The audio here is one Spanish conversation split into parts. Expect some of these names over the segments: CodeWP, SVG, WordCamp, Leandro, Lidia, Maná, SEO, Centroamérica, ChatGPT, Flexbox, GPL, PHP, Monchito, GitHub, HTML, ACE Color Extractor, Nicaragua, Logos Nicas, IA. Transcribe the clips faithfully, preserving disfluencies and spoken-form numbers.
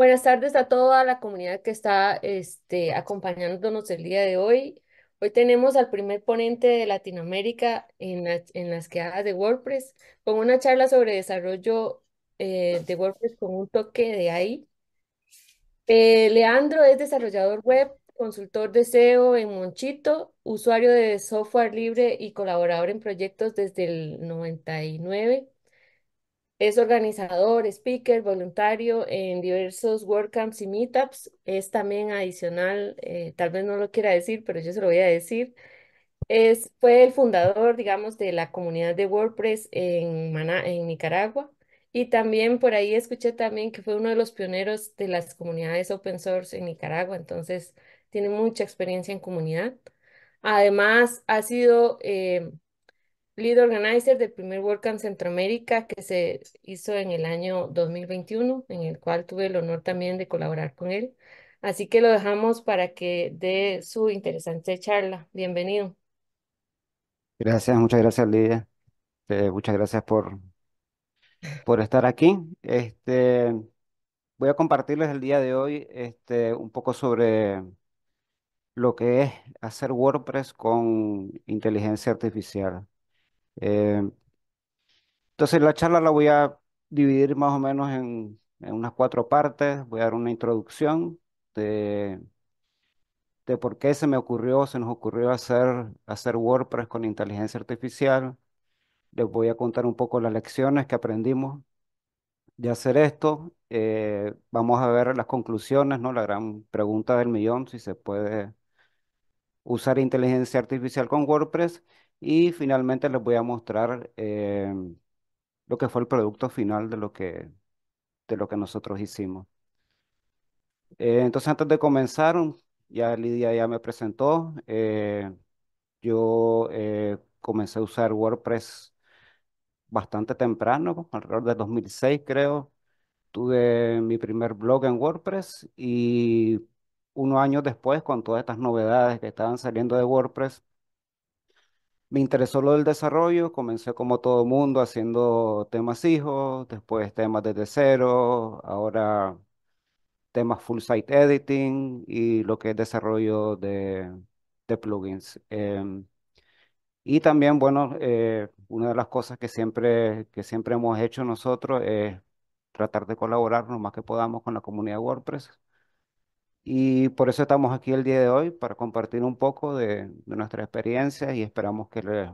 Buenas tardes a toda la comunidad que está este, acompañándonos el día de hoy. Hoy tenemos al primer ponente de Latinoamérica en, la, en las quedadas de WordPress, con una charla sobre desarrollo eh, de WordPress con un toque de A I. Eh, Leandro es desarrollador web, consultor de S E O en Monchito, usuario de software libre y colaborador en proyectos desde el noventa y nueve. Es organizador, speaker, voluntario en diversos WordCamps y meetups. Es también adicional, eh, tal vez no lo quiera decir, pero yo se lo voy a decir. Es, fue el fundador, digamos, de la comunidad de WordPress en Maná, en Nicaragua. Y también por ahí escuché también que fue uno de los pioneros de las comunidades open source en Nicaragua. Entonces, tiene mucha experiencia en comunidad. Además, ha sido... Eh, Lead Organizer del primer WordCamp Centroamérica que se hizo en el año dos mil veintiuno, en el cual tuve el honor también de colaborar con él. Así que lo dejamos para que dé su interesante charla. Bienvenido. Gracias, muchas gracias, Lidia. Eh, muchas gracias por, por estar aquí. Este, voy a compartirles el día de hoy este, un poco sobre lo que es hacer WordPress con inteligencia artificial. Eh, entonces la charla la voy a dividir más o menos en, en unas cuatro partes. Voy a dar una introducción de, de por qué se me ocurrió, se nos ocurrió hacer, hacer WordPress con inteligencia artificial. Les voy a contar un poco las lecciones que aprendimos de hacer esto. Eh, vamos a ver las conclusiones, ¿no? La gran pregunta del millón, si se puede usar inteligencia artificial con WordPress. Y finalmente les voy a mostrar eh, lo que fue el producto final de lo que, de lo que nosotros hicimos. Eh, entonces, antes de comenzar, ya Lidia ya me presentó. Eh, yo eh, comencé a usar WordPress bastante temprano, alrededor de dos mil seis, creo. Tuve mi primer blog en WordPress y unos años después, con todas estas novedades que estaban saliendo de WordPress, me interesó lo del desarrollo, comencé como todo mundo haciendo temas fijos, después temas desde cero, ahora temas full site editing y lo que es desarrollo de, de plugins. Eh, y también, bueno, eh, una de las cosas que siempre, que siempre hemos hecho nosotros es tratar de colaborar lo más que podamos con la comunidad WordPress. Y por eso estamos aquí el día de hoy, para compartir un poco de, de nuestra experiencia y esperamos que les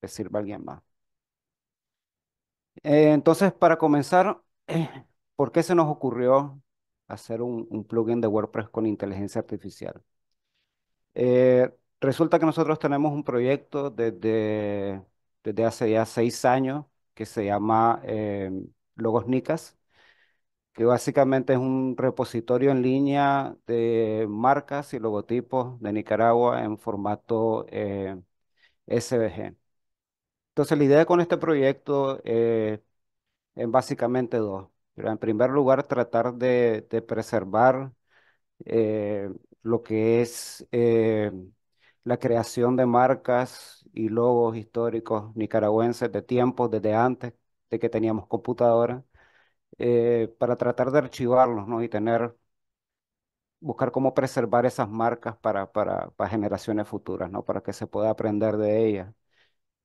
le sirva a alguien más. Eh, entonces, para comenzar, ¿por qué se nos ocurrió hacer un, un plugin de WordPress con inteligencia artificial? Eh, resulta que nosotros tenemos un proyecto desde, desde hace ya seis años que se llama eh, Logos Nicas, que básicamente es un repositorio en línea de marcas y logotipos de Nicaragua en formato eh, S V G. Entonces, la idea con este proyecto eh, es básicamente dos. Pero en primer lugar, tratar de, de preservar eh, lo que es eh, la creación de marcas y logos históricos nicaragüenses de tiempos desde antes de que teníamos computadoras. Eh, para tratar de archivarlos, ¿no? Y tener, buscar cómo preservar esas marcas para, para, para generaciones futuras, ¿no? Para que se pueda aprender de ellas.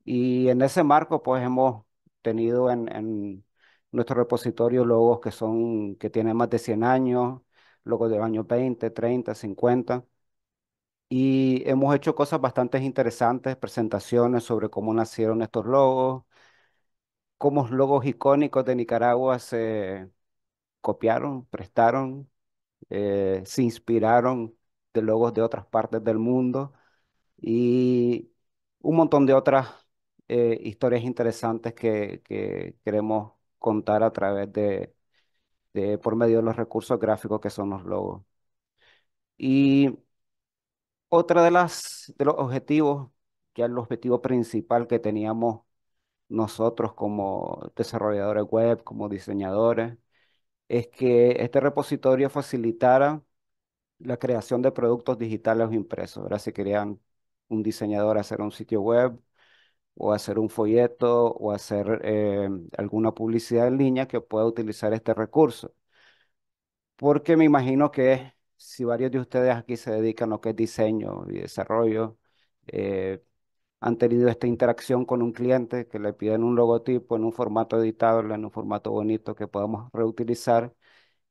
Y en ese marco, pues, hemos tenido en, en nuestro repositorio logos que son, que tienen más de cien años, logos de años veinte, treinta, cincuenta, y hemos hecho cosas bastante interesantes, presentaciones sobre cómo nacieron estos logos, cómo logos icónicos de Nicaragua se copiaron, prestaron, eh, se inspiraron de logos de otras partes del mundo y un montón de otras eh, historias interesantes que, que queremos contar a través de, de, por medio de los recursos gráficos que son los logos. Y otra de las, de los objetivos, ya el objetivo principal que teníamos nosotros como desarrolladores web, como diseñadores, es que este repositorio facilitara la creación de productos digitales o impresos. Ahora, si querían un diseñador hacer un sitio web, o hacer un folleto, o hacer eh, alguna publicidad en línea, que pueda utilizar este recurso. porque me imagino que si varios de ustedes aquí se dedican a lo que es diseño y desarrollo, eh, han tenido esta interacción con un cliente que le piden un logotipo en un formato editable, en un formato bonito que podamos reutilizar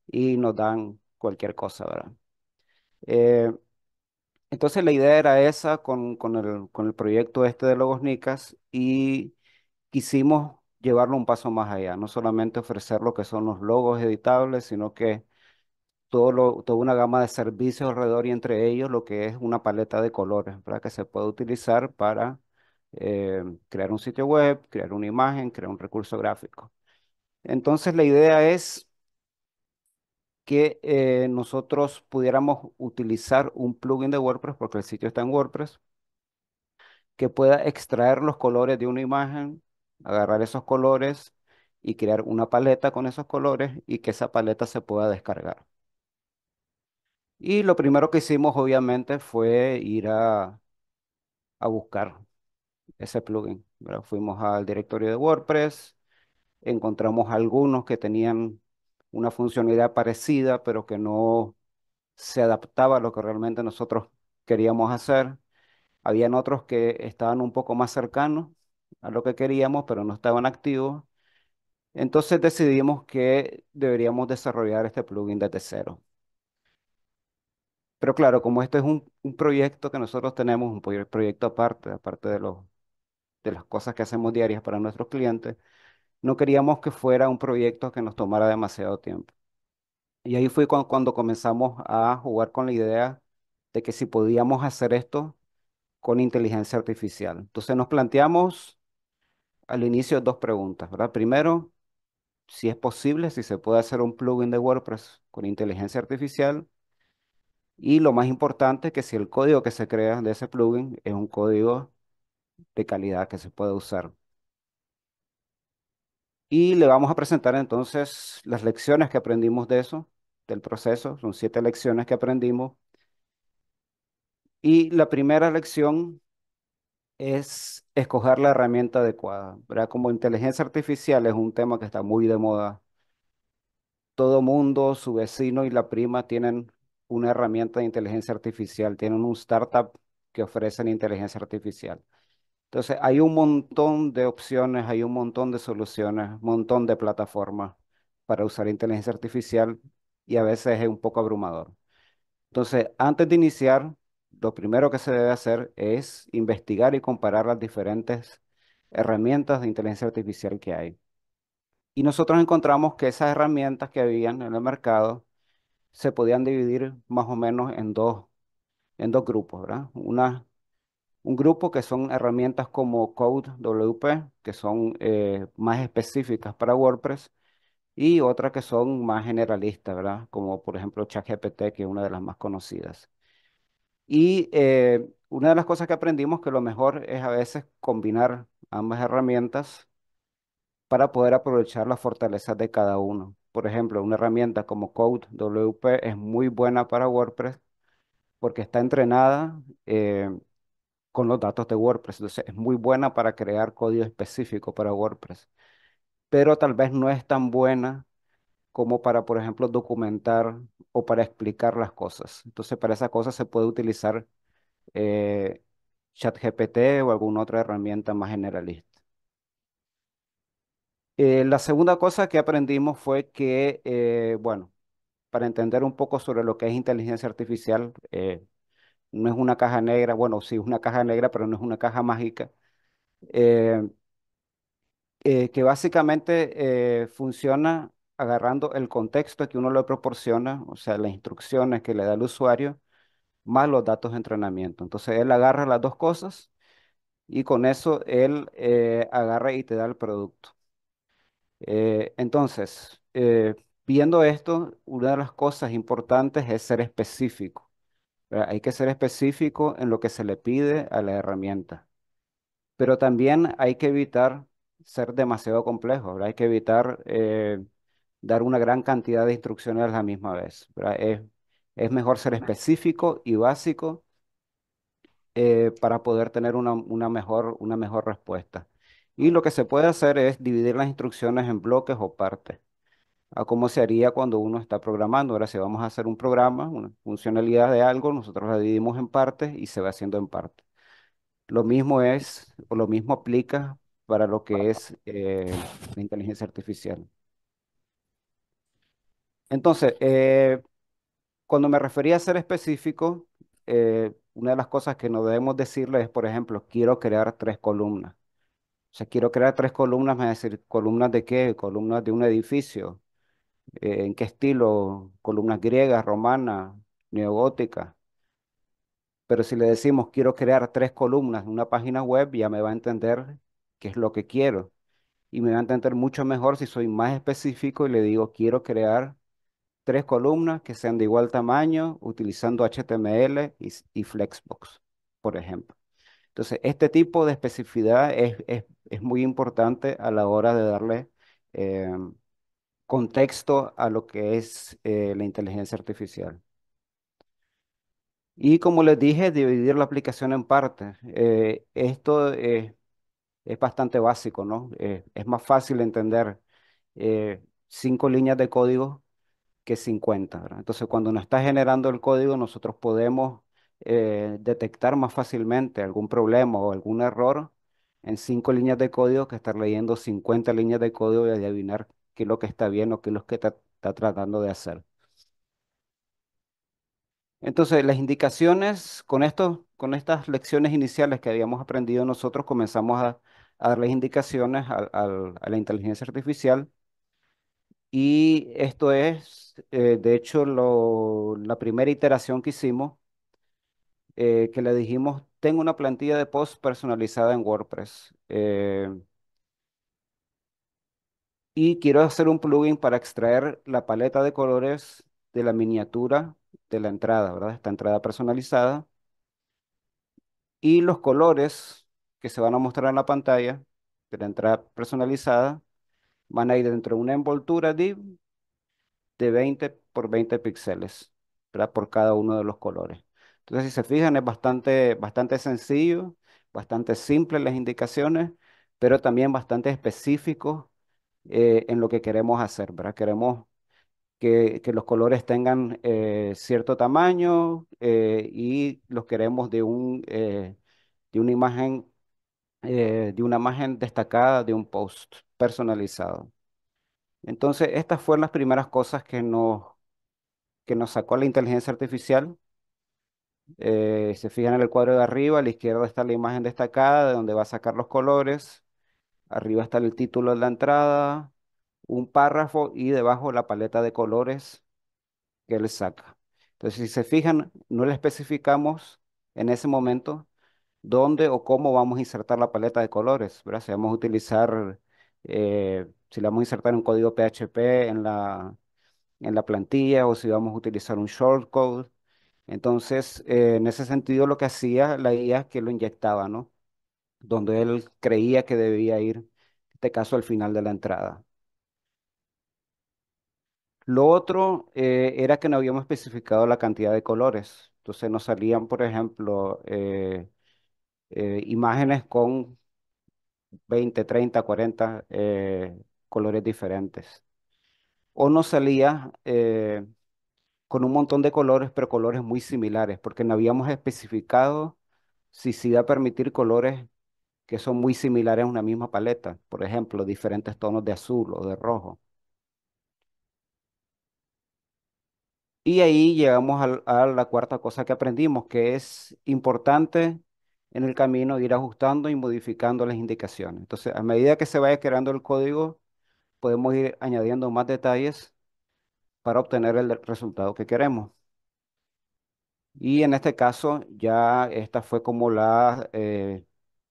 y nos dan cualquier cosa, ¿verdad? Eh, entonces la idea era esa con, con, el, con el proyecto este de Logos Nicas, y quisimos llevarlo un paso más allá, no solamente ofrecer lo que son los logos editables, sino que todo lo, toda una gama de servicios alrededor, y entre ellos lo que es una paleta de colores, ¿verdad? Que se puede utilizar para eh, crear un sitio web, crear una imagen, crear un recurso gráfico. Entonces la idea es que eh, nosotros pudiéramos utilizar un plugin de WordPress, porque el sitio está en WordPress, que pueda extraer los colores de una imagen, agarrar esos colores y crear una paleta con esos colores, y que esa paleta se pueda descargar. Y lo primero que hicimos, obviamente, fue ir a, a buscar ese plugin, ¿verdad? Fuimos al directorio de WordPress, encontramos algunos que tenían una funcionalidad parecida, pero que no se adaptaba a lo que realmente nosotros queríamos hacer. Habían otros que estaban un poco más cercanos a lo que queríamos, pero no estaban activos. Entonces decidimos que deberíamos desarrollar este plugin desde cero. Pero claro, como este es un, un proyecto que nosotros tenemos, un proyecto aparte, aparte de, los, de las cosas que hacemos diarias para nuestros clientes, no queríamos que fuera un proyecto que nos tomara demasiado tiempo. Y ahí fue cuando, cuando comenzamos a jugar con la idea de que si podíamos hacer esto con inteligencia artificial. Entonces nos planteamos al inicio dos preguntas, ¿verdad? Primero, si es posible, si se puede hacer un plugin de WordPress con inteligencia artificial. Y lo más importante, que si el código que se crea de ese plugin es un código de calidad que se puede usar. Y le vamos a presentar entonces las lecciones que aprendimos de eso, del proceso. Son siete lecciones que aprendimos. Y la primera lección es escoger la herramienta adecuada, ¿verdad? Como inteligencia artificial es un tema que está muy de moda. Todo mundo, su vecino y la prima tienen una herramienta de inteligencia artificial, tienen un startup que ofrecen inteligencia artificial. Entonces, hay un montón de opciones, hay un montón de soluciones, un montón de plataformas para usar inteligencia artificial, y a veces es un poco abrumador. Entonces, antes de iniciar, lo primero que se debe hacer es investigar y comparar las diferentes herramientas de inteligencia artificial que hay. Y nosotros encontramos que esas herramientas que habían en el mercado se podían dividir más o menos en dos, en dos grupos, ¿verdad? Una... Un grupo que son herramientas como CodeWP, que son eh, más específicas para WordPress, y otras que son más generalistas, ¿verdad? Como por ejemplo ChatGPT, que es una de las más conocidas. Y eh, una de las cosas que aprendimos que lo mejor es a veces combinar ambas herramientas para poder aprovechar las fortalezas de cada uno. Por ejemplo, una herramienta como CodeWP es muy buena para WordPress porque está entrenada Eh, con los datos de WordPress. Entonces es muy buena para crear código específico para WordPress, pero tal vez no es tan buena como para, por ejemplo, documentar o para explicar las cosas. Entonces para esas cosas se puede utilizar eh, ChatGPT o alguna otra herramienta más generalista. Eh, la segunda cosa que aprendimos fue que, eh, bueno, para entender un poco sobre lo que es inteligencia artificial, eh, no es una caja negra, bueno, sí es una caja negra, pero no es una caja mágica, eh, eh, que básicamente eh, funciona agarrando el contexto que uno le proporciona, o sea, las instrucciones que le da el usuario, más los datos de entrenamiento. Entonces él agarra las dos cosas y con eso él eh, agarra y te da el producto. Eh, entonces, eh, viendo esto, una de las cosas importantes es ser específico. Hay que ser específico en lo que se le pide a la herramienta. Pero también hay que evitar ser demasiado complejo, ¿verdad? Hay que evitar eh, dar una gran cantidad de instrucciones a la misma vez, ¿verdad? Es, es mejor ser específico y básico eh, para poder tener una, una, mejor, una mejor respuesta. Y lo que se puede hacer es dividir las instrucciones en bloques o partes. a cómo se haría cuando uno está programando. Ahora, si vamos a hacer un programa, una funcionalidad de algo, nosotros la dividimos en partes y se va haciendo en partes. Lo mismo es, o lo mismo aplica para lo que es eh, la inteligencia artificial. Entonces, eh, cuando me refería a ser específico, eh, una de las cosas que no debemos decirle es, por ejemplo, quiero crear tres columnas. O sea, quiero crear tres columnas, me va a decir, ¿columnas de qué? Columnas de un edificio. Eh, ¿en qué estilo? Columnas griegas, romanas, neogóticas. Pero si le decimos, quiero crear tres columnas en una página web, ya me va a entender qué es lo que quiero. Y me va a entender mucho mejor si soy más específico y le digo, quiero crear tres columnas que sean de igual tamaño, utilizando H T M L y, y Flexbox, por ejemplo. Entonces, este tipo de especificidad es, es, es muy importante a la hora de darle eh, contexto a lo que es eh, la inteligencia artificial. Y como les dije, dividir la aplicación en partes. Eh, esto eh, es bastante básico, ¿no? Eh, es más fácil entender eh, cinco líneas de código que cincuenta, ¿verdad? Entonces, cuando nos está generando el código, nosotros podemos eh, detectar más fácilmente algún problema o algún error en cinco líneas de código que estar leyendo cincuenta líneas de código y adivinar qué es lo que está bien o qué es lo que está, está tratando de hacer. Entonces, las indicaciones, con esto, con estas lecciones iniciales que habíamos aprendido nosotros, comenzamos a, a darles indicaciones a, a, a la inteligencia artificial. Y esto es, eh, de hecho, lo, la primera iteración que hicimos, eh, que le dijimos, tengo una plantilla de post personalizada en WordPress. Eh, y quiero hacer un plugin para extraer la paleta de colores de la miniatura de la entrada, ¿verdad? Esta entrada personalizada. Y los colores que se van a mostrar en la pantalla de la entrada personalizada van a ir dentro de una envoltura div de veinte por veinte píxeles, ¿verdad? Por cada uno de los colores. Entonces, si se fijan, es bastante, bastante sencillo, bastante simple las indicaciones, pero también bastante específico eh, en lo que queremos hacer, ¿verdad? Queremos que, que los colores tengan eh, cierto tamaño eh, y los queremos de, un, eh, de una imagen eh, de una imagen destacada de un post personalizado. Entonces, estas fueron las primeras cosas que nos, que nos sacó la inteligencia artificial. Eh, se fijan en el cuadro de arriba, a la izquierda está la imagen destacada de donde va a sacar los colores. Arriba está el título de la entrada, un párrafo y debajo la paleta de colores que él saca. Entonces, si se fijan, no le especificamos en ese momento dónde o cómo vamos a insertar la paleta de colores, ¿verdad? Si vamos a utilizar... Eh, si le vamos a insertar un código P H P en la, en la plantilla o si vamos a utilizar un shortcode. Entonces, eh, en ese sentido lo que hacía la I A es que lo inyectaba, ¿no? Donde él creía que debía ir, en este caso al final de la entrada. Lo otro eh, era que no habíamos especificado la cantidad de colores. Entonces nos salían, por ejemplo, eh, eh, imágenes con veinte, treinta, cuarenta eh, colores diferentes. O nos salía eh, con un montón de colores, pero colores muy similares, porque no habíamos especificado si se iba a permitir colores que son muy similares a una misma paleta. Por ejemplo, diferentes tonos de azul o de rojo. Y ahí llegamos a, a la cuarta cosa que aprendimos, que es importante en el camino ir ajustando y modificando las indicaciones. Entonces, a medida que se vaya creando el código, podemos ir añadiendo más detalles para obtener el resultado que queremos. Y en este caso, ya esta fue como la eh,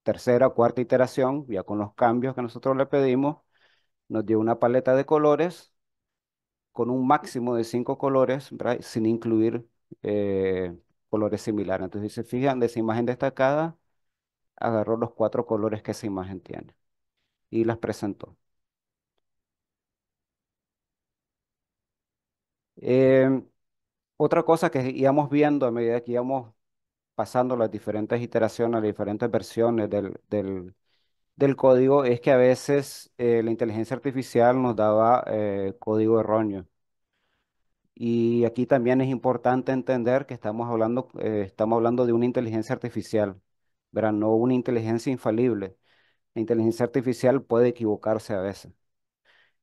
tercera o cuarta iteración, ya con los cambios que nosotros le pedimos, nos dio una paleta de colores con un máximo de cinco colores, ¿verdad? Sin incluir... Eh, colores similares. Entonces, si se fijan, de esa imagen destacada, agarró los cuatro colores que esa imagen tiene y las presentó. Eh, otra cosa que íbamos viendo a medida que íbamos pasando las diferentes iteraciones, las diferentes versiones del, del, del código es que a veces eh, la inteligencia artificial nos daba eh, código erróneo. Y aquí también es importante entender que estamos hablando, eh, estamos hablando de una inteligencia artificial, ¿verdad? No una inteligencia infalible. La inteligencia artificial puede equivocarse a veces.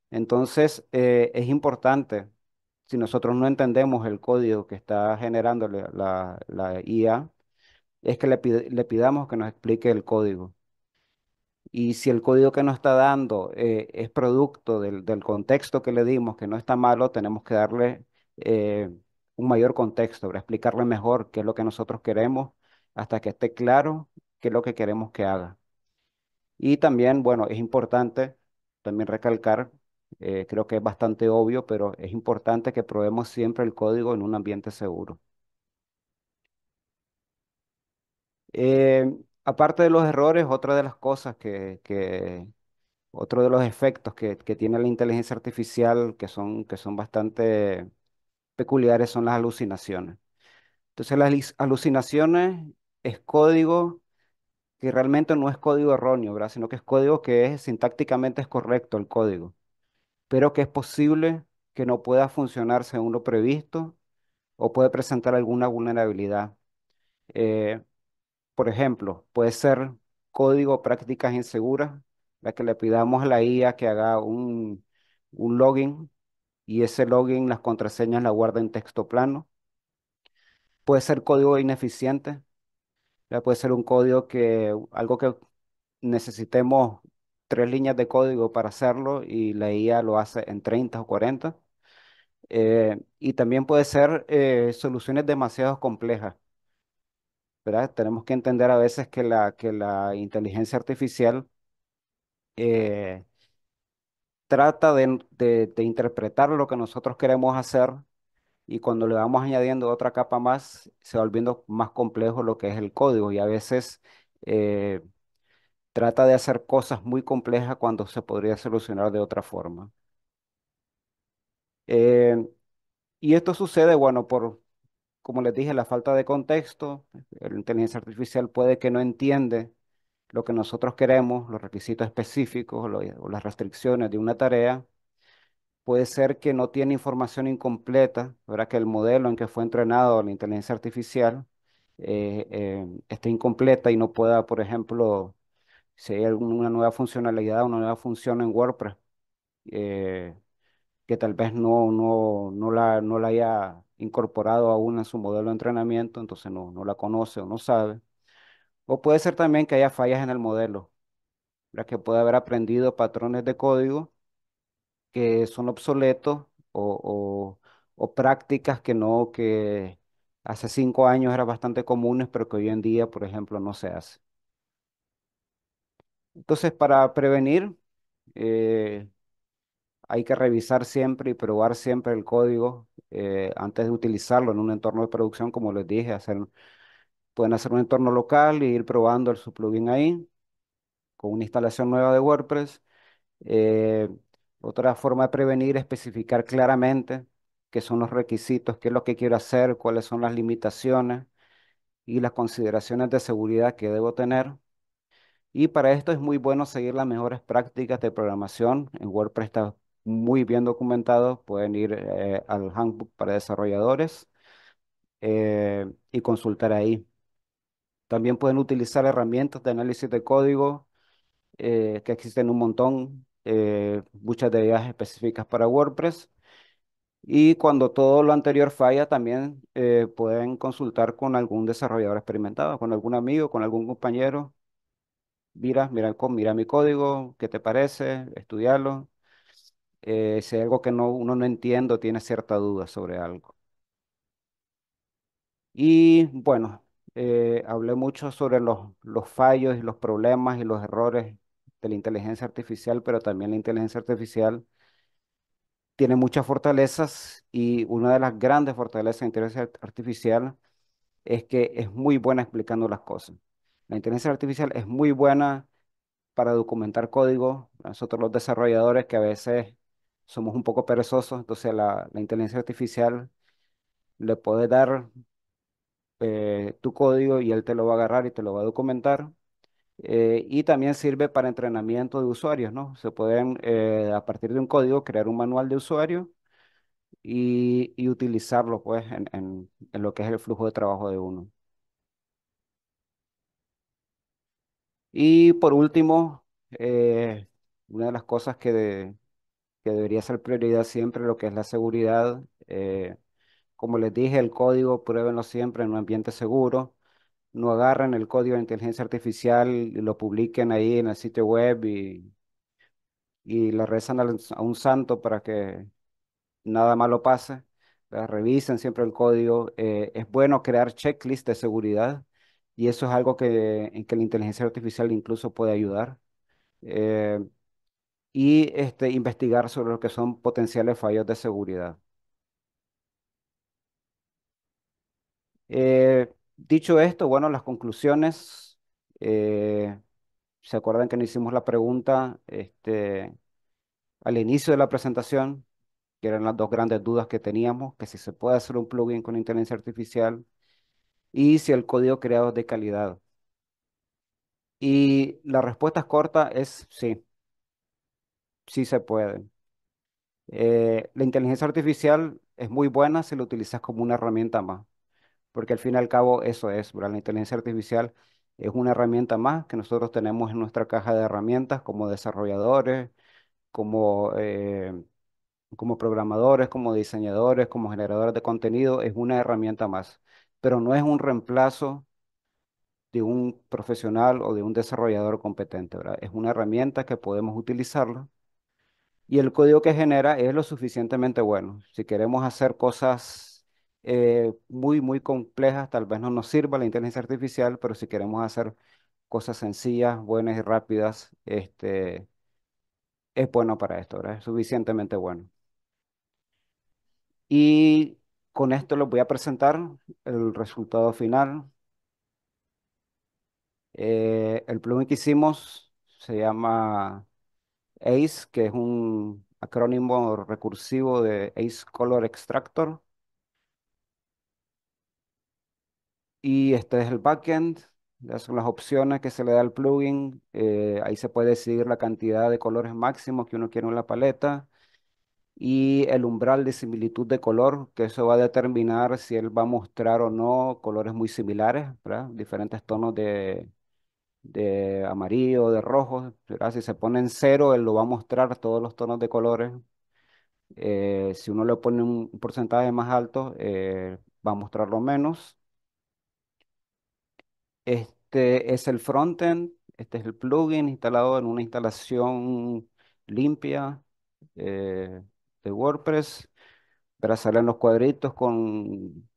Entonces, eh, es importante, si nosotros no entendemos el código que está generando la, la- la I A, es que le, pide- le pidamos que nos explique el código. Y si el código que nos está dando eh, es producto del, del contexto que le dimos, que no está malo, tenemos que darle eh, un mayor contexto, para explicarle mejor qué es lo que nosotros queremos, hasta que esté claro qué es lo que queremos que haga. Y también, bueno, es importante también recalcar, eh, creo que es bastante obvio, pero es importante que probemos siempre el código en un ambiente seguro. Eh, Aparte de los errores, otra de las cosas que, que- otro de los efectos que, que tiene la inteligencia artificial, que son, que son bastante peculiares, son las alucinaciones. Entonces, las lis- alucinaciones es código que realmente no es código erróneo, ¿verdad? Sino que es código que es sintácticamente es correcto el código, pero que es posible que no pueda funcionar según lo previsto o puede presentar alguna vulnerabilidad. Eh, Por ejemplo, puede ser código o prácticas inseguras, la que le pidamos a la I A que haga un, un login y ese login, las contraseñas la guarda en texto plano. Puede ser código ineficiente, ya puede ser un código que, algo que necesitemos tres líneas de código para hacerlo y la I A lo hace en treinta o cuarenta. Eh, y también puede ser eh, soluciones demasiado complejas, ¿verdad? Tenemos que entender a veces que la, que la inteligencia artificial eh, trata de, de- de interpretar lo que nosotros queremos hacer y cuando le vamos añadiendo otra capa más, se va volviendo más complejo lo que es el código y a veces eh, trata de hacer cosas muy complejas cuando se podría solucionar de otra forma. Eh, Y esto sucede, bueno, por, como les dije, la falta de contexto. La inteligencia artificial puede que no entiende lo que nosotros queremos, los requisitos específicos lo- o las restricciones de una tarea. Puede ser que no tiene información incompleta, ¿verdad? Que el modelo en que fue entrenado la inteligencia artificial eh, eh, esté incompleta y no pueda, por ejemplo, si hay alguna nueva funcionalidad, una nueva función en WordPress, eh, que tal vez no, no, no la, no la haya incorporado aún en su modelo de entrenamiento, entonces no, no la conoce o no sabe. O puede ser también que haya fallas en el modelo, ¿verdad? Que puede haber aprendido patrones de código que son obsoletos o, o- o prácticas que no, que hace cinco años eran bastante comunes, pero que hoy en día, por ejemplo, no se hace. Entonces, para prevenir, eh, hay que revisar siempre y probar siempre el código eh, antes de utilizarlo en un entorno de producción, como les dije, hacer, pueden hacer un entorno local e ir probando el, su plugin ahí con una instalación nueva de WordPress. Eh, Otra forma de prevenir es especificar claramente qué son los requisitos, qué es lo que quiero hacer, cuáles son las limitaciones y las consideraciones de seguridad que debo tener. Y para esto es muy bueno seguir las mejores prácticas de programación. En WordPress está muy bien documentado. Pueden ir eh, al Handbook para desarrolladores eh, y consultar ahí. También pueden utilizar herramientas de análisis de código eh, que existen un montón, eh, muchas de ellas específicas para WordPress. Y cuando todo lo anterior falla, también eh, pueden consultar con algún desarrollador experimentado, con algún amigo, con algún compañero. Mira, mira, el co- mira mi código, ¿qué te parece? Estudiarlo. Eh, si hay algo que no, uno no entiende o tiene cierta duda sobre algo. Y bueno, eh, hablé mucho sobre los, los fallos y los problemas y los errores de la inteligencia artificial, pero también la inteligencia artificial tiene muchas fortalezas y una de las grandes fortalezas de la inteligencia art- artificial es que es muy buena explicando las cosas. La inteligencia artificial es muy buena para documentar código. Nosotros los desarrolladores que a veces somos un poco perezosos, entonces la, la inteligencia artificial le puede dar eh, tu código y él te lo va a agarrar y te lo va a documentar. Eh, y también sirve para entrenamiento de usuarios, ¿no? Se pueden, eh, a partir de un código, crear un manual de usuario y, y utilizarlo, pues, en, en, en lo que es el flujo de trabajo de uno. Y por último, eh, una de las cosas que, de- que debería ser prioridad siempre, lo que es la seguridad. eh, Como les dije, el código, pruébenlo siempre en un ambiente seguro. No agarren el código de inteligencia artificial y lo publiquen ahí en el sitio web y, y le rezan al- a un santo para que nada malo pase. ¿Verdad? Revisen siempre el código. Eh, es bueno crear checklists de seguridad y eso es algo que, en que la inteligencia artificial incluso puede ayudar. Eh, y este, investigar sobre lo que son potenciales fallos de seguridad. Eh, dicho esto, bueno, las conclusiones. eh, ¿Se acuerdan que nos hicimos la pregunta este, al inicio de la presentación? Que eran las dos grandes dudas que teníamos, que si se puede hacer un plugin con inteligencia artificial y si el código creado es de calidad. Y la respuesta corta es sí, sí se puede. Eh, la inteligencia artificial es muy buena si la utilizas como una herramienta más, porque al fin y al cabo eso es, ¿verdad? La inteligencia artificial es una herramienta más que nosotros tenemos en nuestra caja de herramientas como desarrolladores, como, eh, como programadores, como diseñadores, como generadores de contenido, es una herramienta más, pero no es un reemplazo de un profesional o de un desarrollador competente, ¿verdad? Es una herramienta que podemos utilizarla y el código que genera es lo suficientemente bueno. Si queremos hacer cosas eh, muy, muy complejas, tal vez no nos sirva la inteligencia artificial, pero si queremos hacer cosas sencillas, buenas y rápidas, este, es bueno para esto, ¿verdad? Es suficientemente bueno. Y con esto les voy a presentar el resultado final. Eh, el plugin que hicimos se llama ACE, que es un acrónimo recursivo de ACE Color Extractor. Y este es el backend. Esas son las opciones que se le da al plugin. Eh, ahí se puede decidir la cantidad de colores máximos que uno quiere en la paleta y el umbral de similitud de color, que eso va a determinar si él va a mostrar o no colores muy similares, ¿verdad? Diferentes tonos de, de amarillo, de rojo, ¿verdad? Si se pone en cero, él lo va a mostrar todos los tonos de colores. Eh, si uno le pone un porcentaje más alto, eh, va a mostrarlo menos. Este es el frontend, este es el plugin instalado en una instalación limpia eh, de WordPress. Verá, salen los cuadritos con,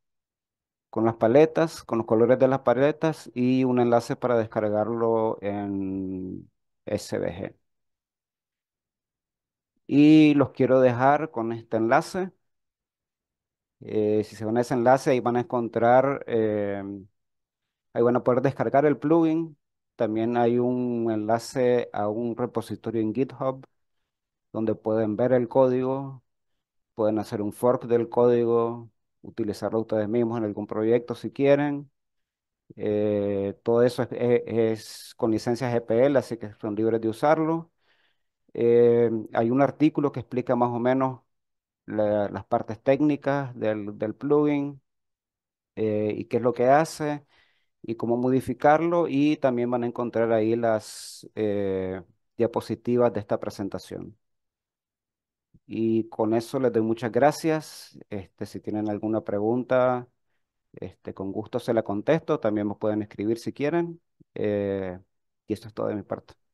con las paletas, con los colores de las paletas y un enlace para descargarlo en S V G. Y los quiero dejar con este enlace. Eh, si se van a ese enlace, ahí van a encontrar, eh, ahí van a poder descargar el plugin. También hay un enlace a un repositorio en GitHub donde pueden ver el código, pueden hacer un fork del código, utilizarlo ustedes mismos en algún proyecto si quieren. Eh, todo eso es, es- es con licencia G P L, así que son libres de usarlo. Eh, hay un artículo que explica más o menos la- las partes técnicas del, del plugin eh, y qué es lo que hace y cómo modificarlo. Y también van a encontrar ahí las eh, diapositivas de esta presentación. Y con eso les doy muchas gracias. Este, si tienen alguna pregunta, este, con gusto se la contesto. También me pueden escribir si quieren. Eh, y esto es todo de mi parte.